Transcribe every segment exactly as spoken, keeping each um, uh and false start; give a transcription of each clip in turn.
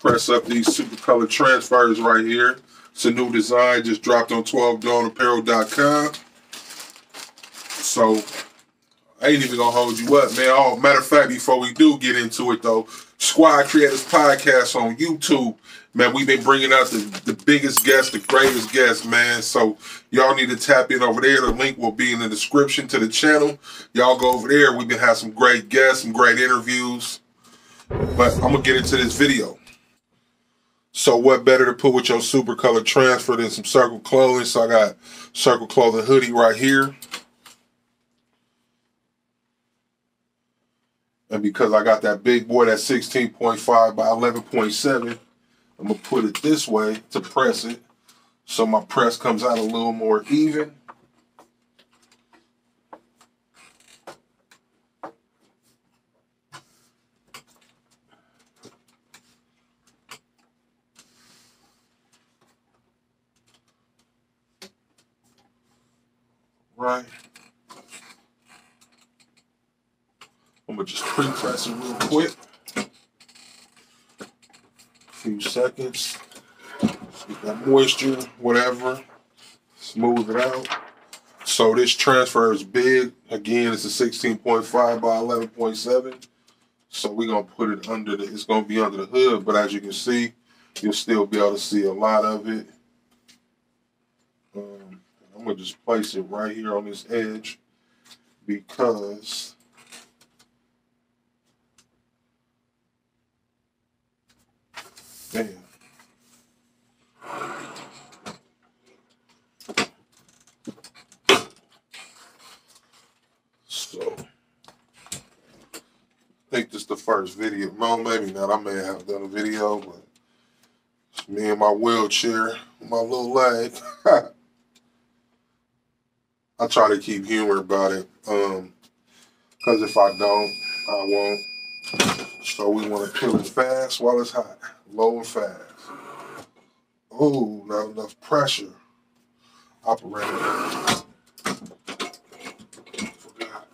press up these Supacolor transfers right here. It's a new design, just dropped on Twelve Gone Apparel dot com. So I ain't even gonna hold you up, man. Oh, matter of fact, before we do get into it though, Squad Creators Podcast on YouTube, man. We've been bringing out the, the biggest guests, the greatest guests, man. So y'all need to tap in over there. The link will be in the description to the channel. Y'all go over there. We've been having some great guests, some great interviews. But I'm gonna get into this video. So what better to put with your Supacolor transfer than some Circle Clothing? So I got Circle Clothing hoodie right here. And because I got that big boy, that sixteen point five by eleven point seven, I'm going to put it this way to press it. So my press comes out a little more even. Right. I'm gonna just pre-press it real quick. A few seconds. Get that moisture, whatever. Smooth it out. So this transfer is big. Again, it's a sixteen point five by eleven point seven. So we're gonna put it under the, it's gonna be under the hood, but as you can see, you'll still be able to see a lot of it. Um, I'm gonna just place it right here on this edge because damn. So, I think this is the first video. No, maybe not. I may have done a video, but it's me and my wheelchair, my little leg. I try to keep humor about it, um, because if I don't, I won't. So we want to peel it fast while it's hot. Low and fast. Oh, not enough pressure. Operator. Forgot.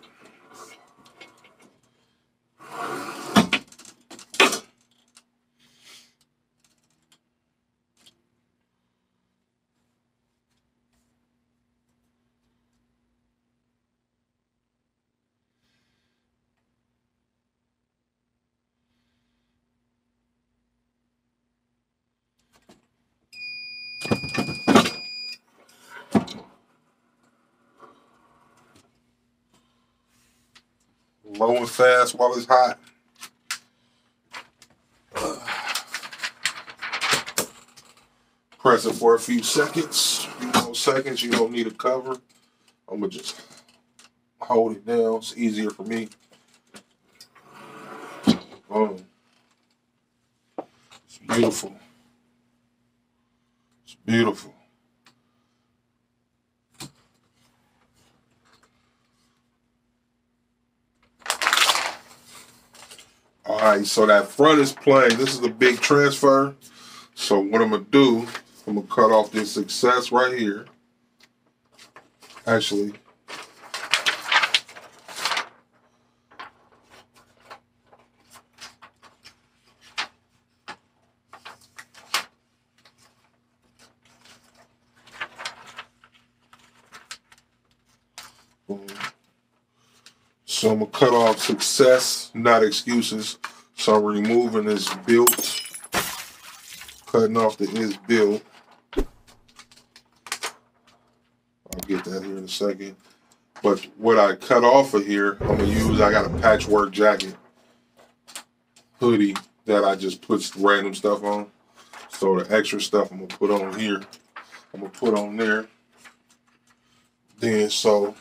Low and fast while it's hot. Uh, press it for a few seconds. A few more seconds. You don't need a cover. I'm going to just hold it down. It's easier for me. Boom. It's beautiful. It's beautiful. Alright, so that front is plain. This is a big transfer. So what I'm going to do, I'm going to cut off this excess right here. Actually, so I'm going to cut off success, not excuses. So I'm removing this built, cutting off the is built. I'll get that here in a second. But what I cut off of here, I'm going to use, I got a patchwork jacket hoodie that I just put random stuff on. So the extra stuff I'm going to put on here, I'm going to put on there. Then so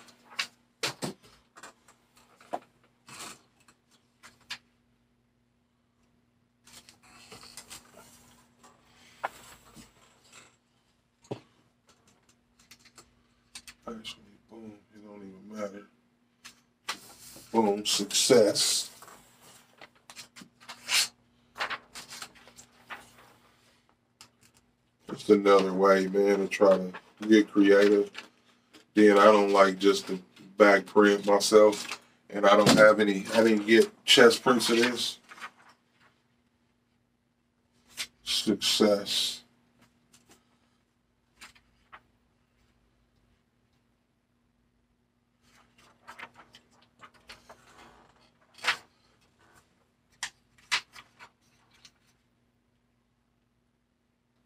boom, success. Just another way, man, to try to get creative. Then I don't like just the back print myself, and I don't have any, I didn't get chest prints of this. success.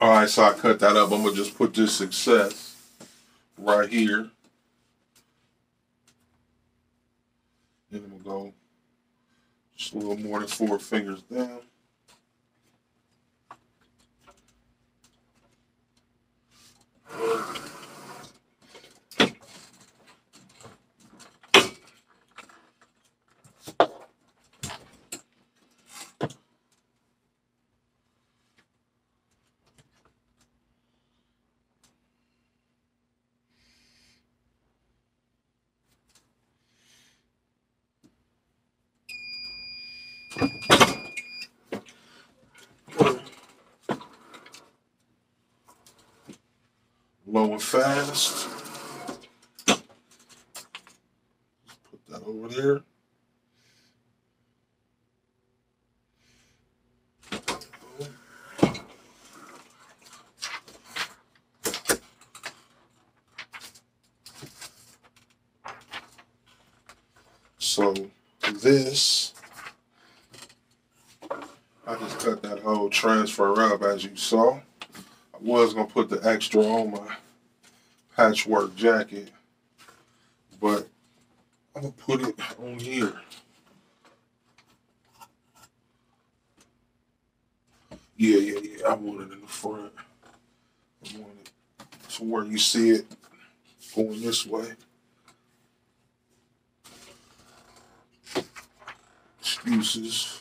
All right, so I cut that up. I'm going to just put this success right here. Then I'm going to go just a little more than four fingers down. Low and fast. Put that over there. So this, I just cut that whole transfer up as you saw. I was gonna put the extra on my patchwork jacket, but I'm gonna put it on here. Yeah, yeah, yeah. I want it in the front. I want it to where you see it going this way. Excuses.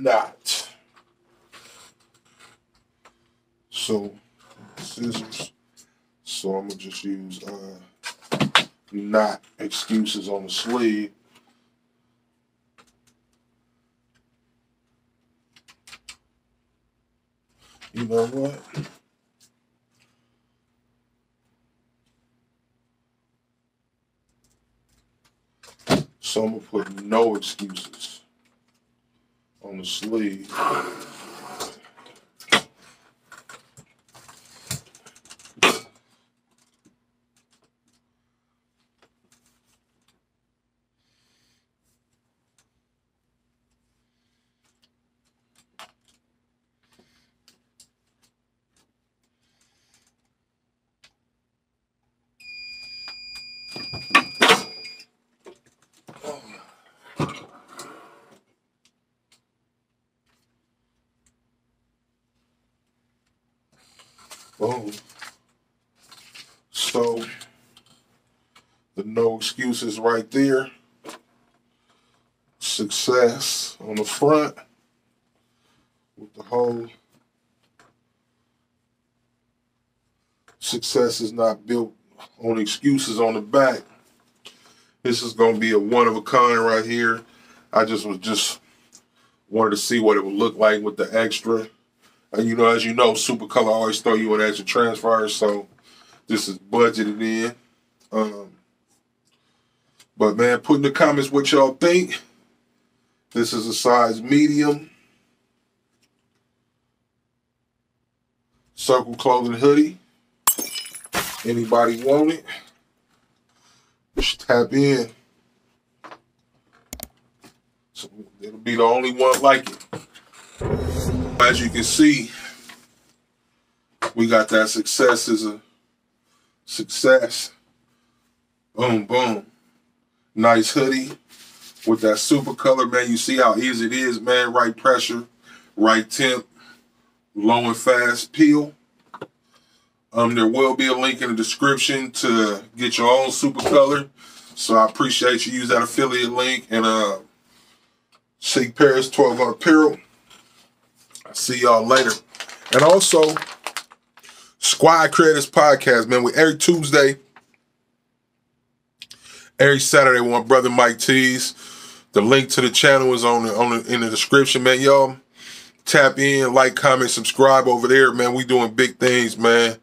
Not. So, scissors, so I'm going to just use uh, not excuses on the sleeve. You know what? So I'm going to put no excuses on the sleeve. Oh, so the no excuses right there, success on the front with the whole success is not built on excuses on the back. This is going to be a one of a kind right here. I just was just wanted to see what it would look like with the extra. And you know, as you know, Supacolor always throw you an extra transfer, so this is budgeted in. Um, but man, put in the comments what y'all think. This is a size medium. Circle Clothing hoodie. Anybody want it? Just tap in. So it'll be the only one like it. As you can see, we got that success is a success. Boom, boom. Nice hoodie with that Supacolor, man. You see how easy it is, man. Right pressure, right temp, low and fast peel. Um, there will be a link in the description to get your own Supacolor. So I appreciate you use that affiliate link and uh, seek Paris twelve gone apparel. See y'all later. And also, Squad Creators Podcast, man. We every Tuesday, every Saturday with my brother Mike T's. The link to the channel is on the, on the, in the description, man. Y'all tap in, like, comment, subscribe over there, man. We doing big things, man.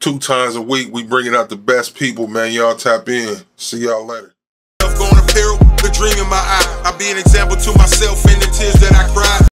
Two times a week, we bringing out the best people, man. Y'all tap in. See y'all later. twelve gone apparel. the dream in my eye. I be an example to myself and